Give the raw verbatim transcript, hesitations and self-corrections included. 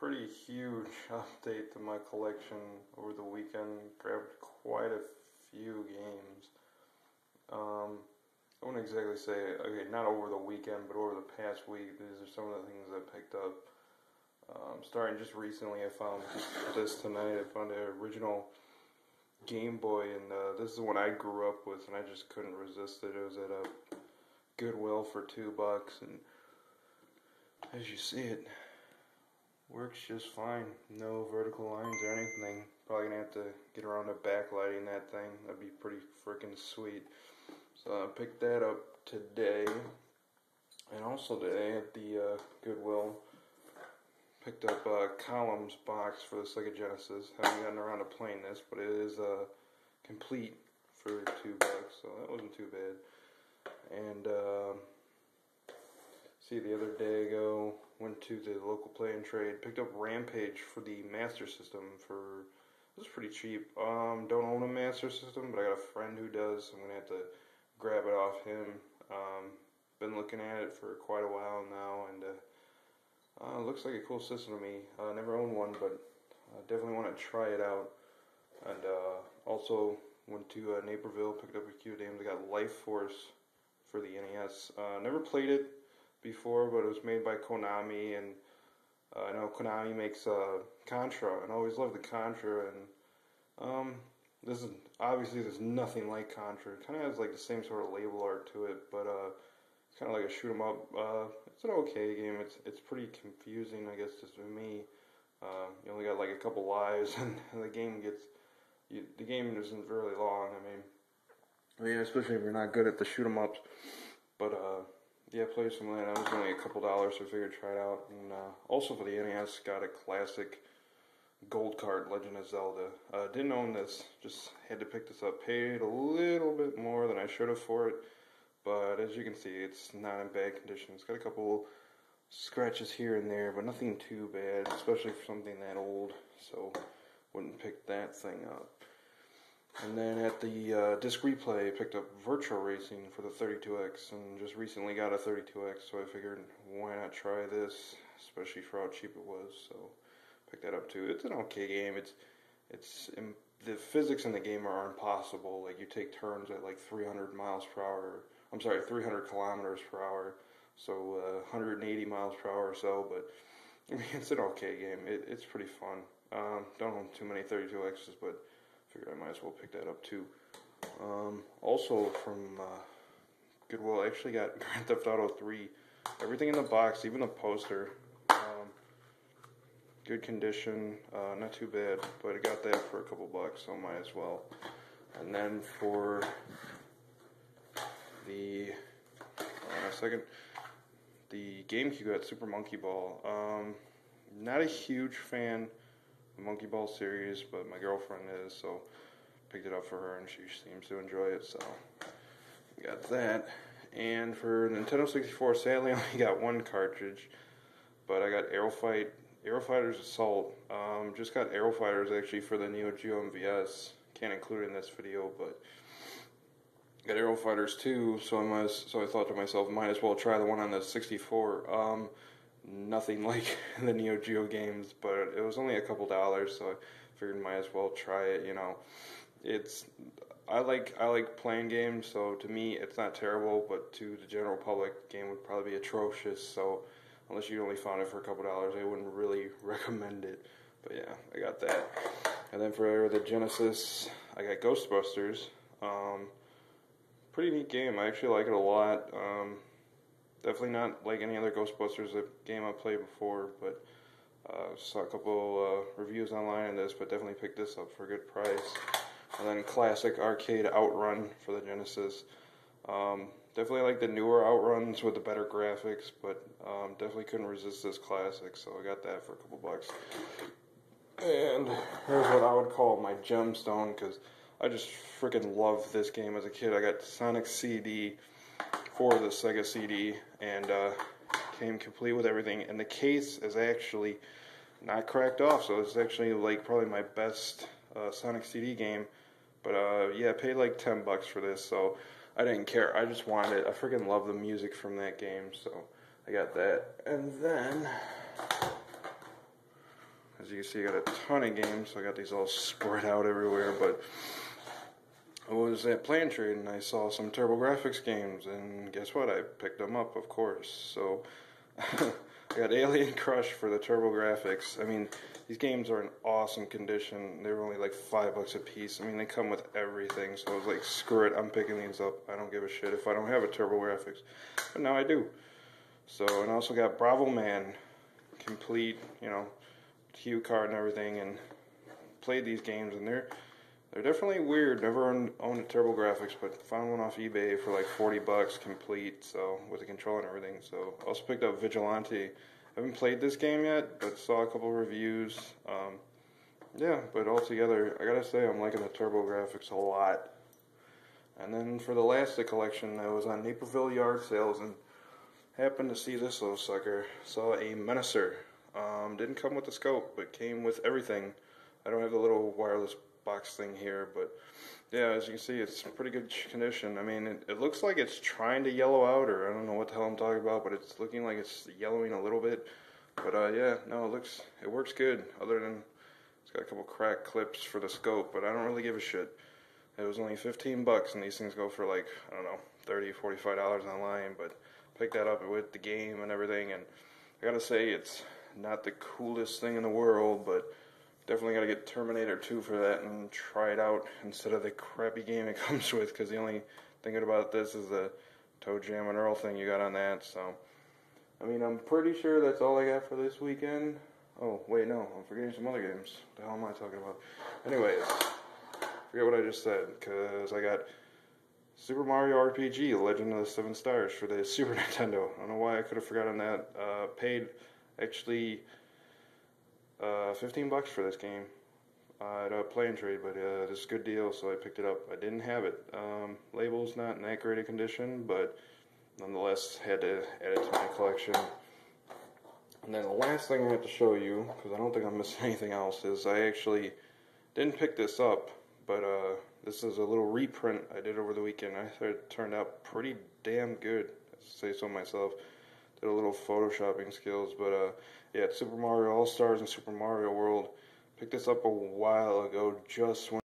pretty huge update to my collection over the weekend. Grabbed quite a few games. Um, I wouldn't exactly say, okay, not over the weekend, but over the past week, these are some of the things I picked up. Um, starting just recently, I found this tonight. I found the original Game Boy, and uh, this is the one I grew up with, and I just couldn't resist it. It was at a Goodwill for two bucks, and as you see it, works just fine. No vertical lines or anything. Probably gonna have to get around to backlighting that thing. That'd be pretty freaking sweet. So I picked that up today, and also today at the uh, Goodwill, picked up a columns box for the Sega Genesis. Haven't gotten around to playing this, but it is uh, complete for two bucks, so that wasn't too bad. And uh, see, the other day ago, went to the local Plantrade, picked up Rampage for the Master System for, it was pretty cheap. Um, don't own a Master System, but I got a friend who does, so I'm gonna have to grab it off him. Um, been looking at it for quite a while now, and uh, Uh, looks like a cool system to me. I uh, never owned one, but I definitely want to try it out. And uh, also went to uh, Naperville, picked up a few games. I got Life Force for the N E S. Uh, never played it before, but it was made by Konami, and uh, I know Konami makes uh, Contra, and I always loved the Contra. And um, this is obviously there's nothing like Contra. It kind of has like the same sort of label art to it, but. Uh, It's kind of like a shoot 'em up. Uh, it's an okay game. It's it's pretty confusing, I guess, just for me. Uh, you only got like a couple lives, and the game gets you, the game isn't really long. I mean, I mean, especially if you're not good at the shoot 'em ups. But uh, yeah, I played some of that. It was only a couple dollars, so I figured try it out. And uh, also for the N E S, got a classic gold card, Legend of Zelda. Uh, didn't own this. Just had to pick this up. Paid a little bit more than I should have for it. But as you can see, it's not in bad condition. It's got a couple scratches here and there, but nothing too bad, especially for something that old. So wouldn't pick that thing up. And then at the uh, disc replay, I picked up Virtual Racing for the thirty-two X, and just recently got a thirty-two X, so I figured why not try this, especially for how cheap it was. So picked that up too. It's an okay game. It's it's. The physics in the game are impossible. Like, you take turns at like three hundred miles per hour. I'm sorry, three hundred kilometers per hour. So uh, one hundred eighty miles per hour or so. But I mean, it's an okay game. It, it's pretty fun. Um, don't own too many thirty-two X's, but I figured I might as well pick that up too. Um, also from uh, Goodwill, I actually got Grand Theft Auto three. Everything in the box, even the poster. Good condition, uh, not too bad, but I got that for a couple bucks, so might as well. And then for the, hold on a second, the GameCube got Super Monkey Ball. Um, not a huge fan of the Monkey Ball series, but my girlfriend is, so picked it up for her, and she seems to enjoy it, so got that. And for Nintendo sixty-four, sadly, I only got one cartridge, but I got Aero Fight. Aero Fighters Assault. Um, just got Aero Fighters actually for the Neo Geo M V S. Can't include it in this video, but got Aero Fighters two. So I might, so I thought to myself, might as well try the one on the sixty-four. Um, nothing like the Neo Geo games, but it was only a couple dollars, so I figured might as well try it. You know, it's I like I like playing games, so to me it's not terrible, but to the general public, the game would probably be atrocious. So. Unless you only found it for a couple dollars, I wouldn't really recommend it. But yeah, I got that. And then for the Genesis, I got Ghostbusters. Um, pretty neat game. I actually like it a lot. Um, definitely not like any other Ghostbusters game I played before. But uh, saw a couple uh, reviews online on this, but definitely picked this up for a good price. And then classic arcade Outrun for the Genesis. Um, definitely like the newer Outruns with the better graphics, but um, definitely couldn't resist this classic, so I got that for a couple bucks. And here's what I would call my gemstone, because I just freaking loved this game as a kid. I got Sonic C D for the Sega C D, and uh, came complete with everything, and the case is actually not cracked off, so it's actually like probably my best uh, Sonic C D game. But uh, yeah, I paid like ten bucks for this, so I didn't care. I just wanted it. I freaking love the music from that game, so I got that. And then as you can see, I got a ton of games, so I got these all spread out everywhere. But I was at Plantrade and I saw some TurboGrafx games, and guess what? I picked them up, of course. So I got Alien Crush for the TurboGrafx. I mean, these games are in awesome condition. They were only like five bucks a piece. I mean, they come with everything. So I was like, screw it, I'm picking these up. I don't give a shit if I don't have a TurboGrafx. But now I do. So, and I also got Bravoman, complete, you know, cue card and everything, and played these games, and they're they're definitely weird. Never owned a TurboGrafx, but found one off eBay for like forty bucks, complete, so with the controller and everything. So I also picked up Vigilante. I haven't played this game yet, but saw a couple reviews. Um, yeah, but altogether, I gotta say, I'm liking the TurboGrafx a lot. And then for the last of the collection, I was on Naperville yard sales and happened to see this little sucker. Saw a Menacer. Um, didn't come with the scope, but came with everything. I don't have the little wireless box thing here, but yeah, as you can see, it's in pretty good condition. I mean, it, it looks like it's trying to yellow out, or I don't know what the hell I'm talking about, but it's looking like it's yellowing a little bit. But uh, yeah, no, it looks, it works good, other than it's got a couple crack clips for the scope, but I don't really give a shit. It was only fifteen bucks, and these things go for like, I don't know, thirty, forty-five dollars online, but picked that up with the game and everything, and I gotta say, it's not the coolest thing in the world, but definitely got to get Terminator two for that and try it out instead of the crappy game it comes with, because the only thing good about this is the Toe Jam and Earl thing you got on that. So, I mean, I'm pretty sure that's all I got for this weekend. Oh, wait, no, I'm forgetting some other games. What the hell am I talking about? Anyways, forget what I just said, because I got Super Mario R P G, The Legend of the Seven Stars for the Super Nintendo. I don't know why I could have forgotten that. Uh, paid, actually... Uh, fifteen bucks for this game uh, at a Plantrade, but uh, this is a good deal, so I picked it up. I didn't have it. Um, label's not in that great a condition, but nonetheless had to add it to my collection. And then the last thing I have to show you, because I don't think I'm missing anything else, is I actually didn't pick this up, but uh, this is a little reprint I did over the weekend. I thought it turned out pretty damn good, I say so myself. Did a little photoshopping skills, but uh, yeah, it's Super Mario All-Stars and Super Mario World. Picked this up a while ago, just when